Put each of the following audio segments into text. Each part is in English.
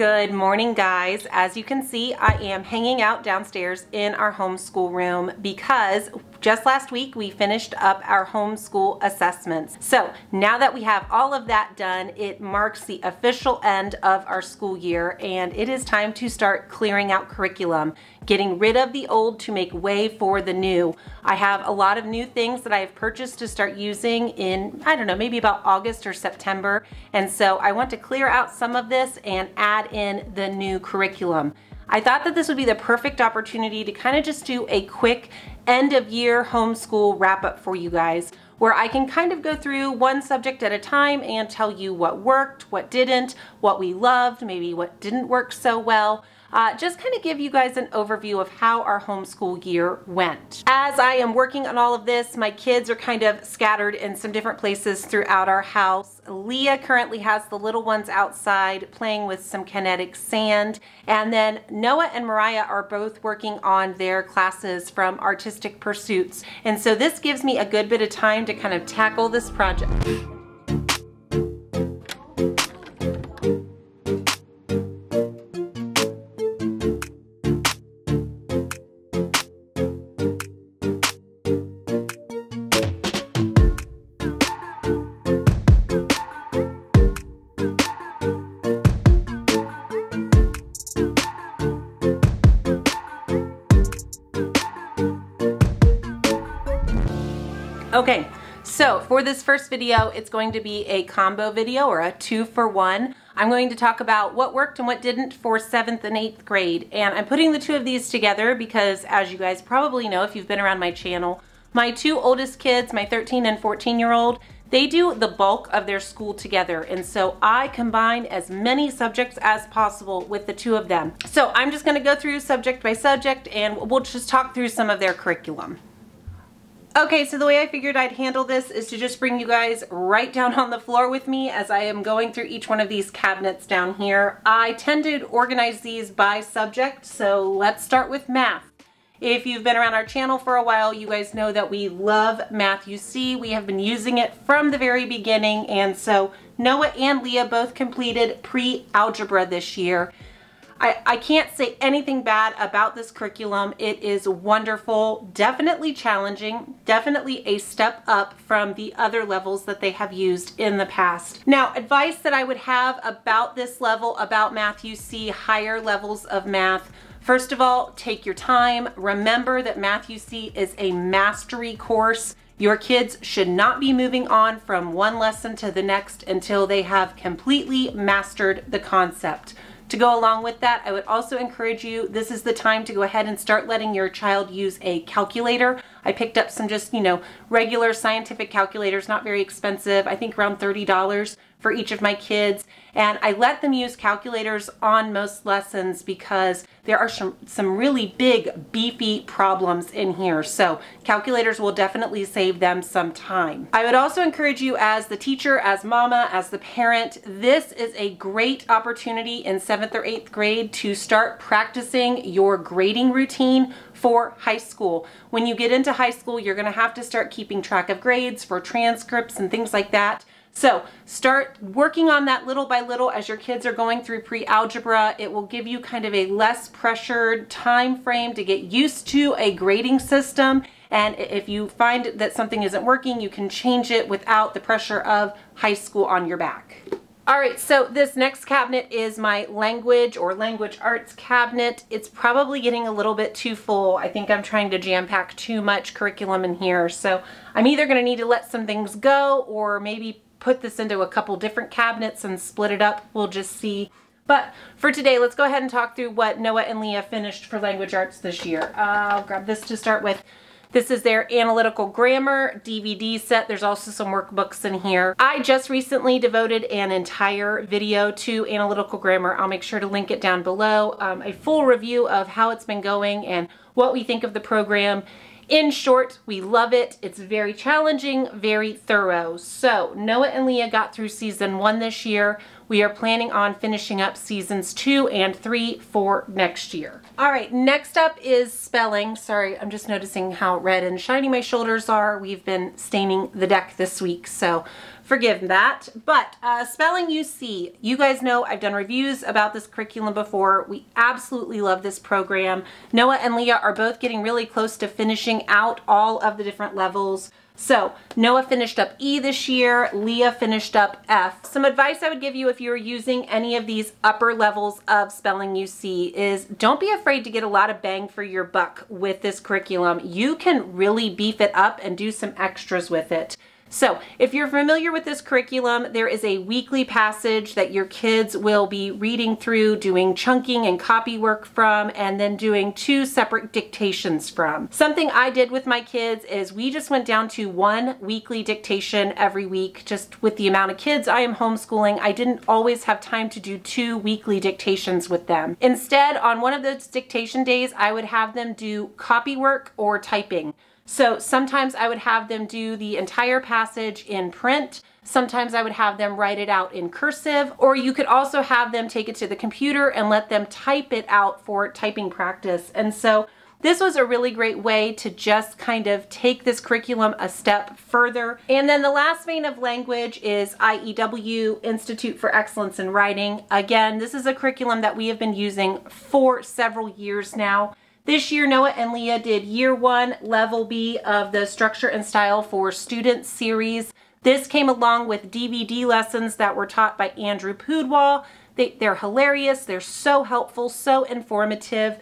Good morning, guys. As you can see, I am hanging out downstairs in our homeschool room because just last week we finished up our homeschool assessments. So now that we have all of that done, it marks the official end of our school year and it is time to start clearing out curriculum, getting rid of the old to make way for the new. I have a lot of new things that I have purchased to start using in, I don't know, maybe about August or September. And so I want to clear out some of this and add in the new curriculum. I thought that this would be the perfect opportunity to kind of just do a quick end of year homeschool wrap up for you guys, where I can kind of go through one subject at a time and tell you what worked, what didn't, what we loved, maybe what didn't work so well. Just kind of give you guys an overview of how our homeschool year went. As I am working on all of this, my kids are kind of scattered in some different places throughout our house. Leah currently has the little ones outside playing with some kinetic sand. And then Noah and Mariah are both working on their classes from Artistic Pursuits. And so this gives me a good bit of time to kind of tackle this project. Okay, so for this first video, it's going to be a combo video or a 2-for-1. I'm going to talk about what worked and what didn't for 7th and 8th grade. And I'm putting the two of these together because, as you guys probably know if you've been around my channel, my two oldest kids, my 13 and 14-year-old, they do the bulk of their school together. And so I combine as many subjects as possible with the two of them. So I'm just gonna go through subject by subject and we'll just talk through some of their curriculum. Okay, so the way I figured I'd handle this is to just bring you guys right down on the floor with me as I am going through each one of these cabinets down here. I tend to organize these by subject, so let's start with math. If you've been around our channel for a while, you guys know that we love Math U See. We have been using it from the very beginning, and so Noah and Leah both completed pre-algebra this year. I can't say anything bad about this curriculum. It is wonderful, definitely challenging, definitely a step up from the other levels that they have used in the past. Now, advice that I would have about this level, about Math U See, higher levels of math. First of all, take your time. Remember that Math U See is a mastery course. Your kids should not be moving on from one lesson to the next until they have completely mastered the concept. To go along with that, I would also encourage you, this is the time to go ahead and start letting your child use a calculator. I picked up some just, you know, regular scientific calculators, not very expensive, I think around $30 for each of my kids. And I let them use calculators on most lessons because there are some really big, beefy problems in here. So calculators will definitely save them some time. I would also encourage you as the teacher, as mama, as the parent, this is a great opportunity in 7th or 8th grade to start practicing your grading routine for high school. When you get into high school, you're gonna have to start keeping track of grades for transcripts and things like that. So start working on that little by little as your kids are going through pre-algebra. It will give you kind of a less pressured time frame to get used to a grading system. And if you find that something isn't working, you can change it without the pressure of high school on your back. All right, so this next cabinet is my language or language arts cabinet. It's probably getting a little bit too full. I think I'm trying to jam-pack too much curriculum in here. So I'm either gonna need to let some things go or maybe put this into a couple different cabinets and split it up. We'll just see. But for today, let's go ahead and talk through what Noah and Leah finished for language arts this year. I'll grab this to start with. This is their Analytical Grammar DVD set. There's also some workbooks in here. I just recently devoted an entire video to Analytical Grammar. I'll make sure to link it down below. A full review of how it's been going and what we think of the program. In short, we love it. It's very challenging, very thorough. So Noah and Leah got through season 1 this year. We are planning on finishing up seasons 2 and 3 for next year. All right, next up is spelling. Sorry, I'm just noticing how red and shiny my shoulders are. We've been staining the deck this week, so forgive that. But Spelling You See, you guys know I've done reviews about this curriculum before. We absolutely love this program. Noah and Leah are both getting really close to finishing out all of the different levels. So Noah finished up E this year, Leah finished up F. Some advice I would give you if you were using any of these upper levels of Spelling You See is don't be afraid to get a lot of bang for your buck with this curriculum. You can really beef it up and do some extras with it. So if you're familiar with this curriculum, there is a weekly passage that your kids will be reading through, doing chunking and copy work from, and then doing 2 separate dictations from. Something I did with my kids is we just went down to 1 weekly dictation every week. Just with the amount of kids I am homeschooling, I didn't always have time to do 2 weekly dictations with them. Instead, on one of those dictation days, I would have them do copy work or typing. So sometimes I would have them do the entire passage in print. Sometimes I would have them write it out in cursive, or you could also have them take it to the computer and let them type it out for typing practice. And so this was a really great way to just kind of take this curriculum a step further. And then the last vein of language is IEW, Institute for Excellence in Writing. Again, this is a curriculum that we have been using for several years now. This year, Noah and Leah did year 1, level B of the Structure and Style for Students series. This came along with DVD lessons that were taught by Andrew Pudewa. They're hilarious, they're so helpful, so informative.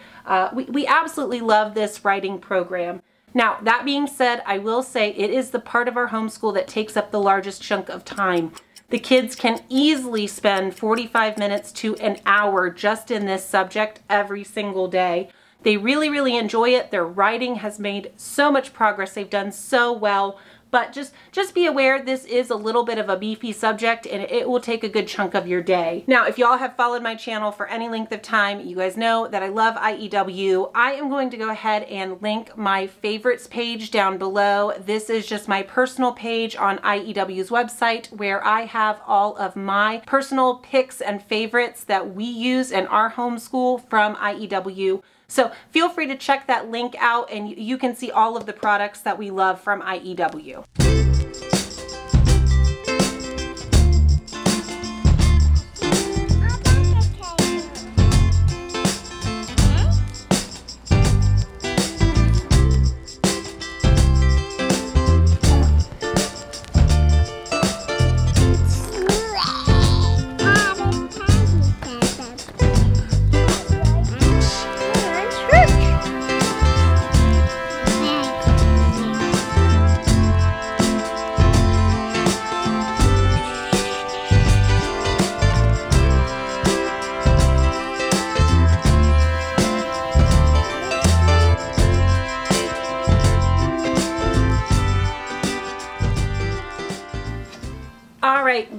We absolutely love this writing program. Now, that being said, I will say it is the part of our homeschool that takes up the largest chunk of time. The kids can easily spend 45 minutes to an hour just in this subject every single day. They really, really enjoy it. Their writing has made so much progress. They've done so well, but just be aware this is a little bit of a beefy subject and it will take a good chunk of your day. Now, if y'all have followed my channel for any length of time, you guys know that I love IEW. I am going to go ahead and link my favorites page down below. This is just my personal page on IEW's website where I have all of my personal picks and favorites that we use in our homeschool from IEW. So feel free to check that link out and you can see all of the products that we love from IEW.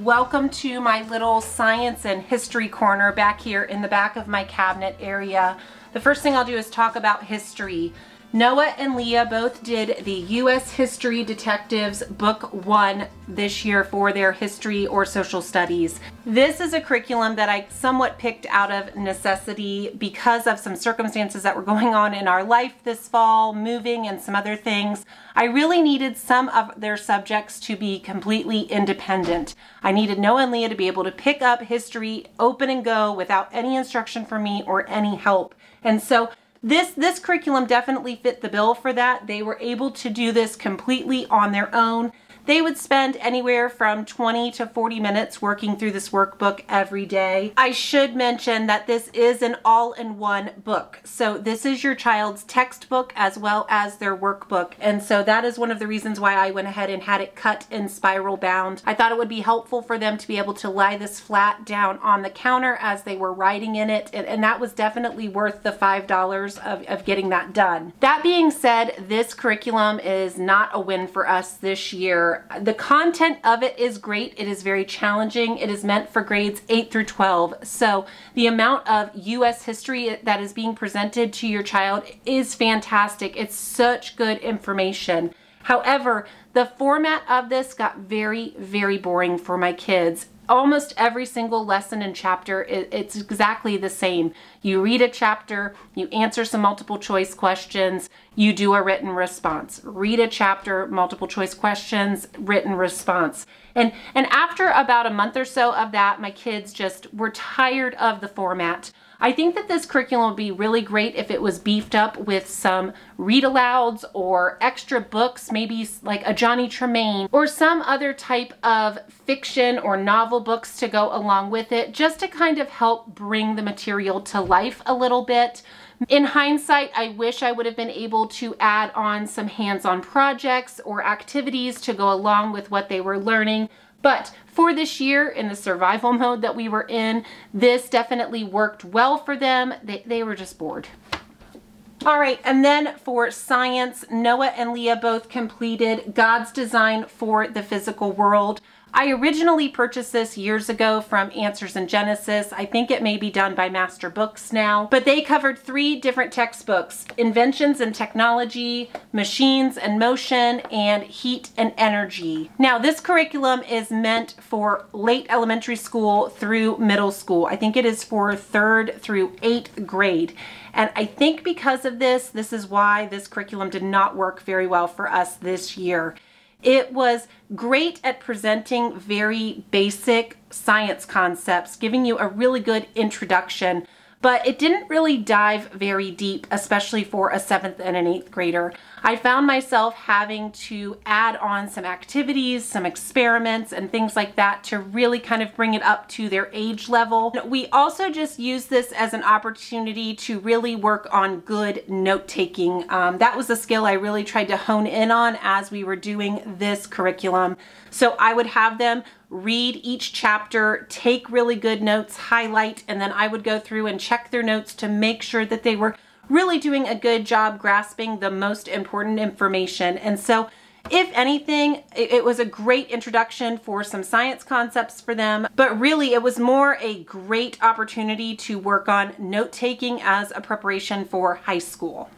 Welcome to my little science and history corner back here in the back of my cabinet area. The first thing I'll do is talk about history. Noah and Leah both did the U.S. History Detectives Book 1 this year for their history or social studies. This is a curriculum that I somewhat picked out of necessity because of some circumstances that were going on in our life this fall, moving and some other things. I really needed some of their subjects to be completely independent. I needed Noah and Leah to be able to pick up history, open and go without any instruction from me or any help. And so this curriculum definitely fit the bill for that. They were able to do this completely on their own. They would spend anywhere from 20 to 40 minutes working through this workbook every day. I should mention that this is an all-in-one book. So this is your child's textbook as well as their workbook. And so that is one of the reasons why I went ahead and had it cut and spiral bound. I thought it would be helpful for them to be able to lay this flat down on the counter as they were writing in it. And that was definitely worth the $5 of getting that done. That being said, this curriculum is not a win for us this year. The content of it is great. It is very challenging. It is meant for grades 8 through 12. So the amount of U.S. history that is being presented to your child is fantastic. It's such good information. However, the format of this got very, very boring for my kids. Almost every single lesson and chapter, it's exactly the same. You read a chapter, you answer some multiple choice questions, you do a written response. Read a chapter, multiple choice questions, written response. And after about a month or so of that, my kids just were tired of the format. I think that this curriculum would be really great if it was beefed up with some read alouds or extra books, maybe like a Johnny Tremain or some other type of fiction or novel books to go along with it, just to kind of help bring the material to life a little bit. In hindsight, I wish I would have been able to add on some hands-on projects or activities to go along with what they were learning. But for this year, in the survival mode that we were in, this definitely worked well for them. They were just bored. All right, and then for science, Noah and Leah both completed God's Design for the Physical World. I originally purchased this years ago from Answers in Genesis. I think it may be done by Master Books now, but they covered 3 different textbooks: Inventions and Technology, Machines and Motion, and Heat and Energy. Now, this curriculum is meant for late elementary school through middle school. I think it is for 3rd through 8th grade. And I think because of this, this is why this curriculum did not work very well for us this year. It was great at presenting very basic science concepts, giving you a really good introduction, but it didn't really dive very deep, especially for a 7th and an 8th grader. I found myself having to add on some activities, some experiments, and things like that to really kind of bring it up to their age level. We also just used this as an opportunity to really work on good note-taking. That was a skill I really tried to hone in on as we were doing this curriculum. So I would have them read each chapter, take really good notes, highlight, and then I would go through and check their notes to make sure that they were really doing a good job grasping the most important information. And so if anything, it was a great introduction for some science concepts for them, but really it was more a great opportunity to work on note-taking as a preparation for high school.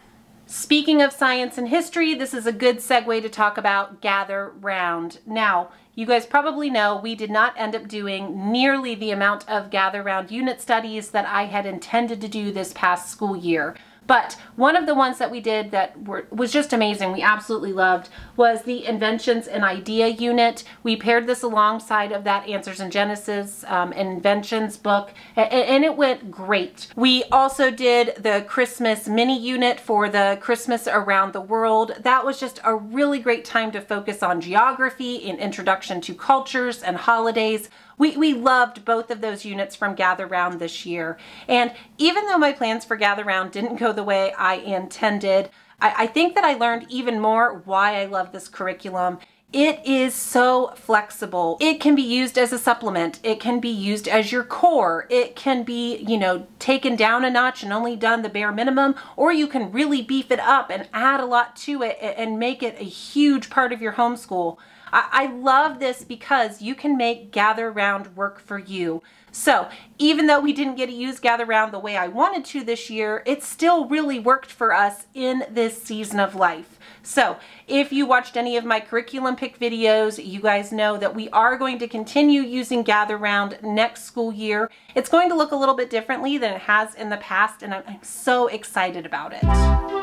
Speaking of science and history, this is a good segue to talk about Gather Round. Now, you guys probably know we did not end up doing nearly the amount of Gather Round unit studies that I had intended to do this past school year. But one of the ones that we did that was just amazing, we absolutely loved, was the Inventions and Idea unit. We paired this alongside of that Answers in Genesis Inventions book, and it went great. We also did the Christmas mini unit for the Christmas Around the World. That was just a really great time to focus on geography and introduction to cultures and holidays. We loved both of those units from Gather Round this year. And even though my plans for Gather Round didn't go the way I intended, I think that I learned even more why I love this curriculum. It is so flexible. It can be used as a supplement. It can be used as your core. It can be, you know, taken down a notch and only done the bare minimum, or you can really beef it up and add a lot to it and make it a huge part of your homeschool. I love this because you can make Gather Round work for you. So even though we didn't get to use Gather Round the way I wanted to this year, it still really worked for us in this season of life. So if you watched any of my curriculum pick videos, you guys know that we are going to continue using Gather Round next school year. It's going to look a little bit differently than it has in the past, and I'm so excited about it.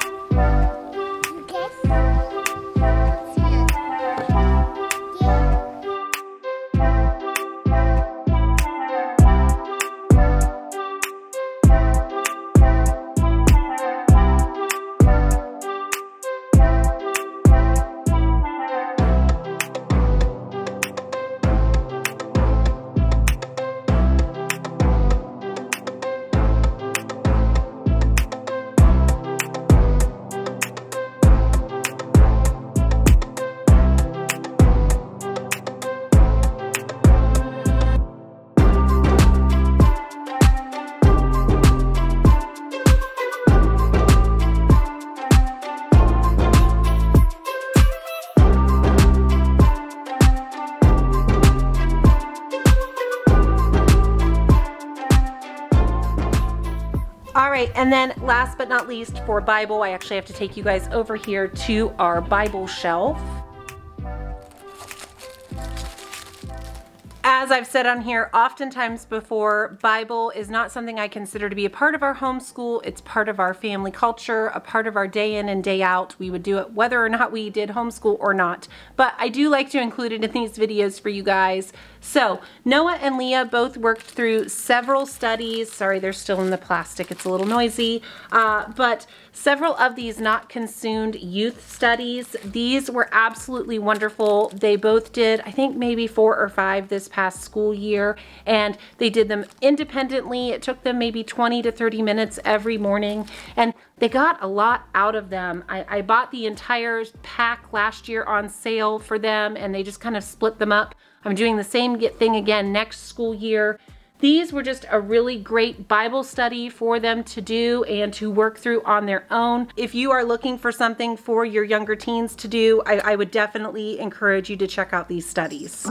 right, and then last but not least for Bible, I actually have to take you guys over here to our Bible shelf. As I've said on here oftentimes before, Bible is not something I consider to be a part of our homeschool. It's part of our family culture, a part of our day in and day out. We would do it whether or not we did homeschool or not. But I do like to include it in these videos for you guys. So Noah and Leah both worked through several studies. Sorry, they're still in the plastic. It's a little noisy. But several of these Not Consumed youth studies. These were absolutely wonderful. They both did, I think, maybe 4 or 5 this past school year, and they did them independently. It took them maybe 20 to 30 minutes every morning, and they got a lot out of them. I bought the entire pack last year on sale for them, and they just kind of split them up. I'm doing the same thing again next school year. These were just a really great Bible study for them to do and to work through on their own. If you are looking for something for your younger teens to do, I would definitely encourage you to check out these studies.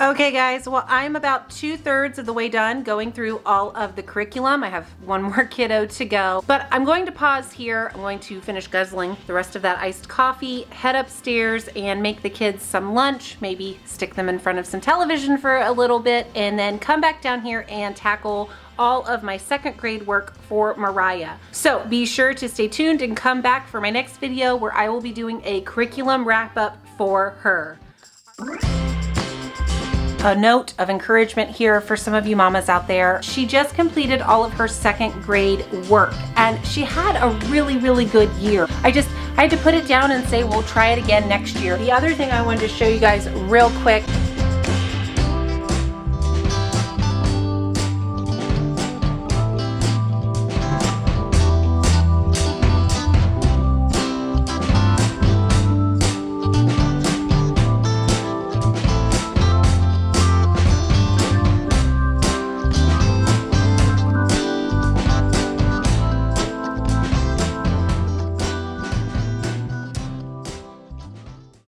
Okay guys, well I'm about 2/3 of the way done going through all of the curriculum. I have one more kiddo to go, but I'm going to pause here. I'm going to finish guzzling the rest of that iced coffee, head upstairs and make the kids some lunch, maybe stick them in front of some television for a little bit, and then come back down here and tackle all of my second grade work for Mariah. So be sure to stay tuned and come back for my next video where I will be doing a curriculum wrap up for her. A note of encouragement here for some of you mamas out there. She just completed all of her second grade work and she had a really good year. I had to put it down and say, we'll try it again next year. The other thing I wanted to show you guys real quick